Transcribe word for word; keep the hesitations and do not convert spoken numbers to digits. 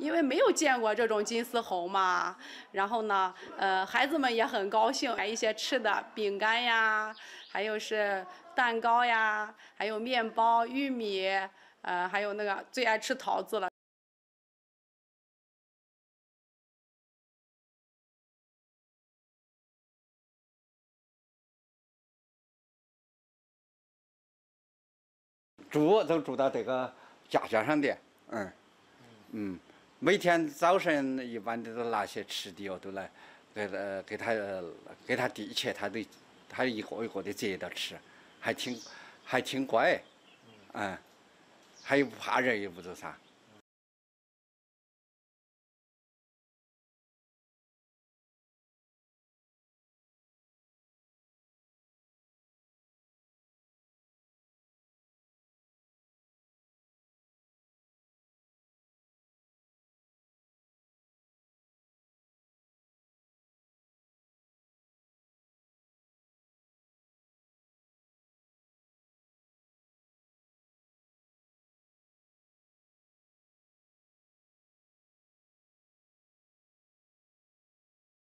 因为没有见过这种金丝猴嘛。然后呢，呃，孩子们也很高兴，买一些吃的，饼干呀，还有是蛋糕呀，还有面包、玉米，呃，还有那个最爱吃桃子了。 住都住到这个家乡上的，嗯，嗯，每天早晨一般都拿些吃的哦，都来给呃给他给他递去，他都他一个一个的接着吃，还挺还挺乖，嗯，还有不怕热也不知啥。